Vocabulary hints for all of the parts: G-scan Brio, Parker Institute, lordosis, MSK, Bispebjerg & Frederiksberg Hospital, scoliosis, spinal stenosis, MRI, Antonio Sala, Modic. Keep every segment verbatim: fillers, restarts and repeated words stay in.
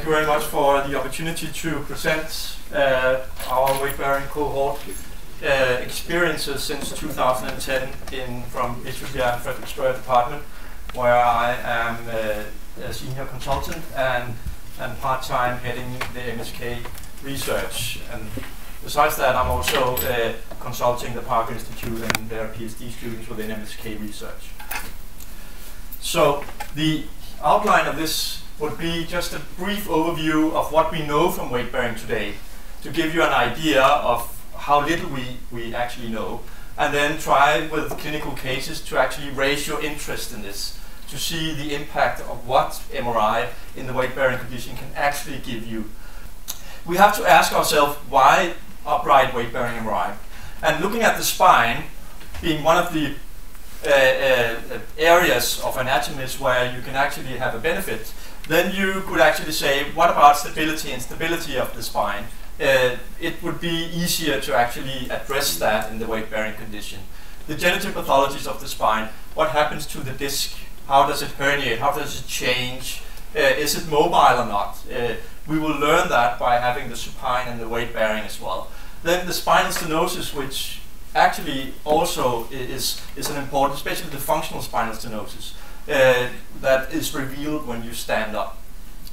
Thank you very much for the opportunity to present uh, our weight-bearing cohort uh, experiences since two thousand ten in from Bispebjerg and Frederiksberg department, where I am uh, a senior consultant and, and part-time heading the M S K research. And besides that, I'm also uh, consulting the Parker Institute and their PhD students within M S K research. So the outline of this would be just a brief overview of what we know from weight bearing today, to give you an idea of how little we, we actually know, and then try with clinical cases to actually raise your interest in this, to see the impact of what M R I in the weight bearing condition can actually give you. We have to ask ourselves, why upright weight bearing M R I? And looking at the spine being one of the uh, uh, areas of anatomists where you can actually have a benefit, then you could actually say, what about stability and stability of the spine? Uh, it would be easier to actually address that in the weight bearing condition. The degenerative pathologies of the spine, what happens to the disc? How does it herniate? How does it change? Uh, is it mobile or not? Uh, we will learn that by having the supine and the weight bearing as well. Then the spinal stenosis, which actually also is, is an important, especially the functional spinal stenosis, uh, that is revealed when you stand up,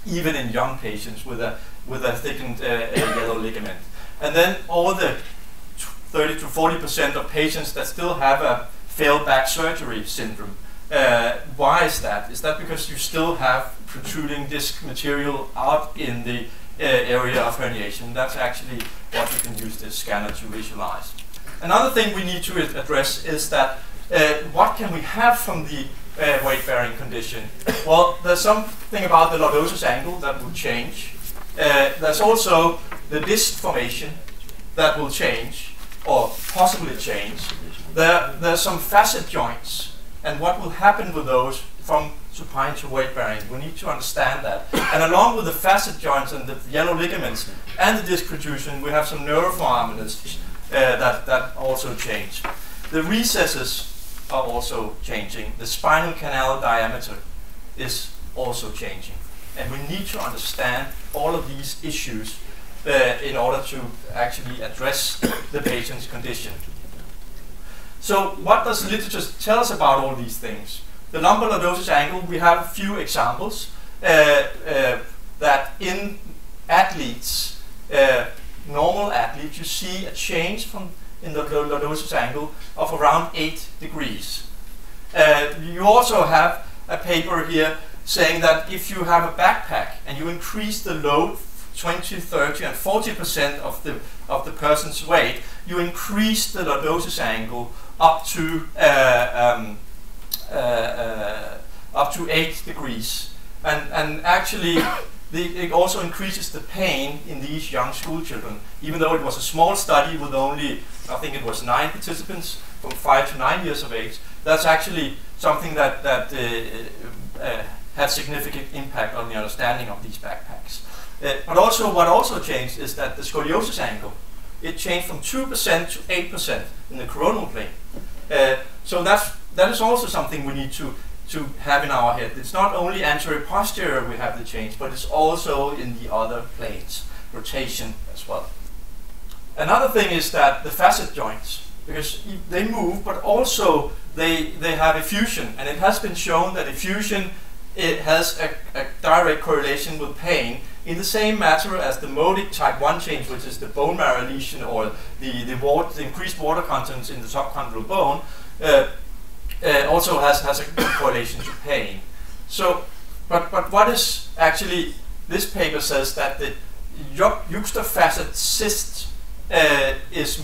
even in young patients with a, with a thickened uh, yellow ligament. And then all the thirty to forty percent of patients that still have a failed back surgery syndrome. Uh, why is that? Is that because you still have protruding disc material out in the uh, area of herniation? That's actually what you can use this scanner to visualize. Another thing we need to address is that uh, what can we have from the uh, weight-bearing condition? Well, there's something about the lordosis angle that will change. Uh, there's also the disc formation that will change, or possibly change. There, there's some facet joints, and what will happen with those from supine to weight bearing. We need to understand that. And along with the facet joints and the yellow ligaments and the disc protrusion, we have some neurofilaments uh, that, that also change. The recesses are also changing. The spinal canal diameter is also changing. And we need to understand all of these issues uh, in order to actually address the patient's condition. So what does the literature tell us about all these things? The lumbar lordosis angle, we have a few examples uh, uh, that in athletes, uh, normal athletes, you see a change from in the lordosis angle of around eight degrees. Uh, you also have a paper here saying that if you have a backpack and you increase the load twenty, thirty, and forty percent of the, of the person's weight, you increase the lordosis angle up to uh, um, uh, uh, up to eight degrees, and and actually the, it also increases the pain in these young school children. Even though it was a small study with only, I think it was nine participants from five to nine years of age, that's actually something that that uh, uh, had significant impact on the understanding of these backpacks. Uh, but also, what also changed is that the scoliosis angle, it changed from two percent to eight percent in the coronal plane. Uh, so that's, that is also something we need to, to have in our head. It's not only anterior posterior we have the change, but it's also in the other planes, rotation as well. Another thing is that the facet joints, because they move, but also they, they have effusion, and it has been shown that effusion, it has a, a direct correlation with pain in the same matter as the modic type one change, which is the bone marrow lesion or the, the, water, the increased water contents in the subchondral bone, uh, uh, also has, has a correlation to pain. So, but, but what is actually, this paper says that the juxtafacet cyst uh, is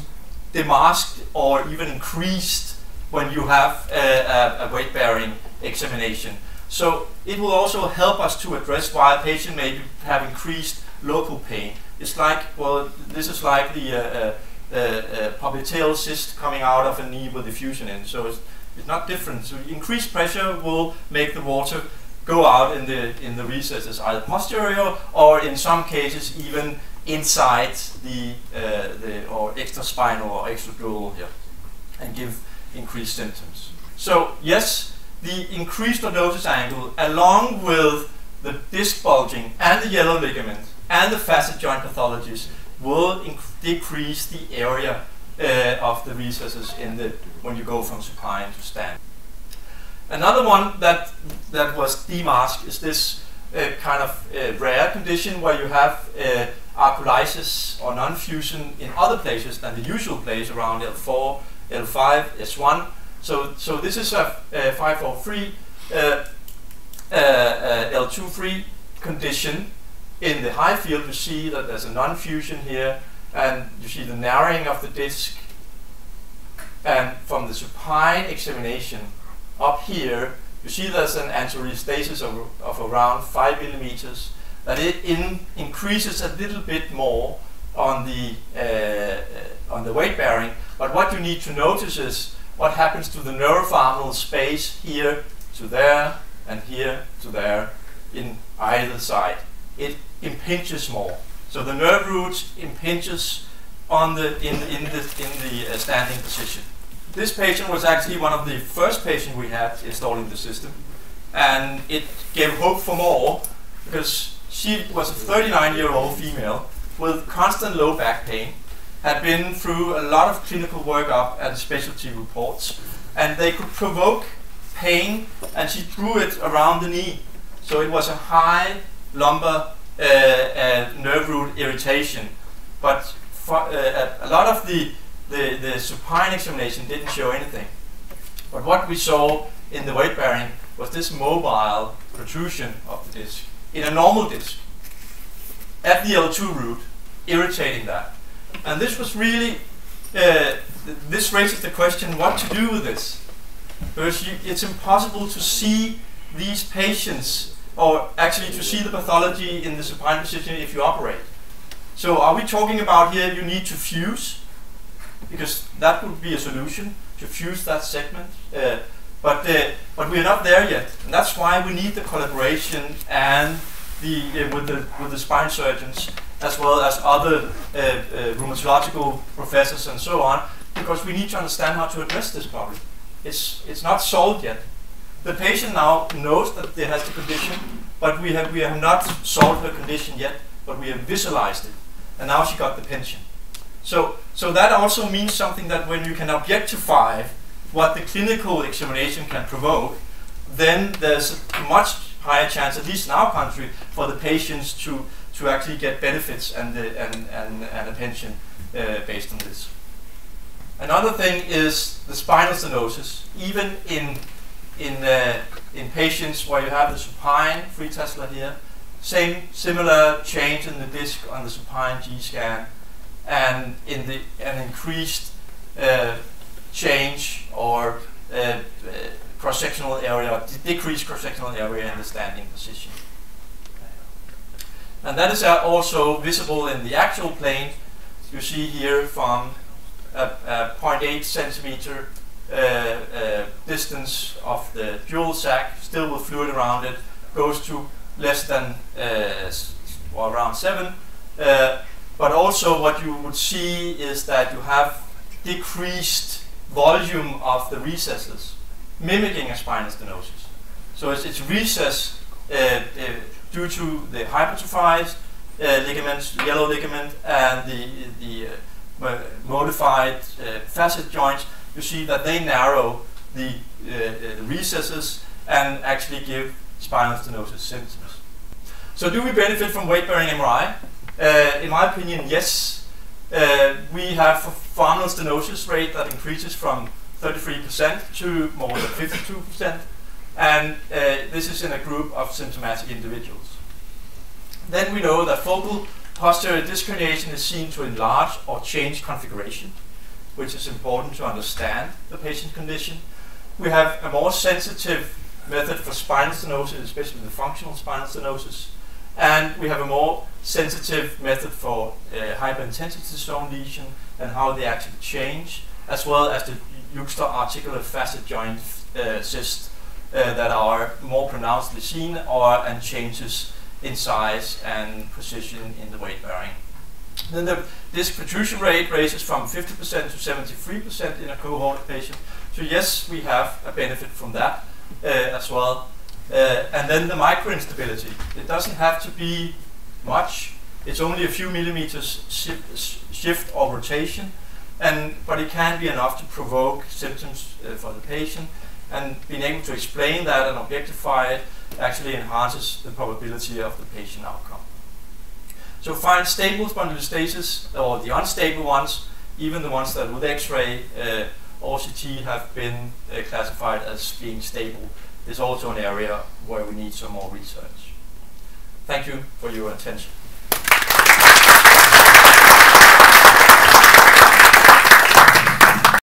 demasked or even increased when you have a, a, a weight-bearing examination. So it will also help us to address why a patient may have increased local pain. It's like, well, this is like the uh, uh, uh, popliteal cyst coming out of a knee with effusion in. So it's, it's not different. So increased pressure will make the water go out in the, in the recesses, either posterior or in some cases even inside the, uh, the or extraspinal or extradural here, and give increased symptoms. So yes, the increased lordosis angle, along with the disc bulging and the yellow ligament and the facet joint pathologies will decrease the area uh, of the recesses in the when you go from supine to stand. Another one that that was demasked is this uh, kind of uh, rare condition where you have uh, arculysis or non-fusion in other places than the usual place around L four, L five, S one. So, so this is a five oh three uh, uh, uh, L two three condition. In the high field, you see that there's a non-fusion here, and you see the narrowing of the disc. And from the supine examination up here, you see there's an anteriostasis of, of around five millimeters. That it in increases a little bit more on the uh, on the weight bearing. But what you need to notice is what happens to the neuroforaminal space here to there and here to there in either side. It impinges more. So the nerve root impinges on the in in the in the uh, standing position. This patient was actually one of the first patients we had installing the system, and it gave hope for more because she was a thirty-nine-year-old female with constant low back pain, had been through a lot of clinical workup and specialty reports, and they could provoke pain, and she drew it around the knee. So it was a high lumbar uh, uh, nerve root irritation. But for, uh, a lot of the, the, the supine examination didn't show anything. But what we saw in the weight bearing was this mobile protrusion of the disc. In a normal disc, at the L two root, irritating that. And this was really, uh, th this raises the question what to do with this. Because you, it's impossible to see these patients, or actually to see the pathology in the supine position if you operate. So are we talking about here you need to fuse? Because that would be a solution, to fuse that segment. Uh, But, uh, but we're not there yet, and that's why we need the collaboration and the, uh, with, the, with the spine surgeons, as well as other uh, uh, rheumatological professors and so on, because we need to understand how to address this problem. It's, it's not solved yet. The patient now knows that they has the condition, but we have, we have not solved her condition yet, but we have visualized it, and now she got the pension. So, so that also means something that when you can objectify what the clinical examination can provoke, then there's a much higher chance, at least in our country, for the patients to, to actually get benefits and, the, and, and, and a pension uh, based on this. Another thing is the spinal stenosis. Even in, in, uh, in patients where you have the supine free tesla here, same similar change in the disc on the supine G scan and in the, an increased uh, change or uh, uh, cross-sectional area, decreased cross-sectional area in the standing position. And that is uh, also visible in the actual plane. You see here from a, a zero point eight centimeter uh, uh, distance of the dual sac, still with fluid around it, goes to less than uh, or around seven. Uh, but also what you would see is that you have decreased volume of the recesses, mimicking a spinal stenosis. So it's, it's recess uh, uh, due to the hypertrophied uh, ligaments, yellow ligament, and the, the uh, modified uh, facet joints. You see that they narrow the, uh, uh, the recesses and actually give spinal stenosis symptoms. So do we benefit from weight-bearing M R I? Uh, in my opinion, yes. Uh, we have a foraminal stenosis rate that increases from thirty-three percent to more than fifty-two percent, and uh, this is in a group of symptomatic individuals. Then we know that focal posterior disc herniation is seen to enlarge or change configuration, which is important to understand the patient condition. We have a more sensitive method for spinal stenosis, especially the functional spinal stenosis. And we have a more sensitive method for uh, hyperintensity zone lesion and how they actually change, as well as the juxta-articular facet joint uh, cysts uh, that are more pronouncedly seen or and changes in size and position in the weight bearing. Then the disc protrusion rate raises from fifty percent to seventy-three percent in a cohort patient. So yes, we have a benefit from that uh, as well. Uh, Uh, and then the microinstability. It doesn't have to be much. It's only a few millimeters sh shift or rotation, and but it can be enough to provoke symptoms uh, for the patient. And being able to explain that and objectify it actually enhances the probability of the patient outcome. So find stable spondylostasis, or the unstable ones, even the ones that with X-ray uh, or C T have been uh, classified as being stable. It's also an area where we need some more research. Thank you for your attention.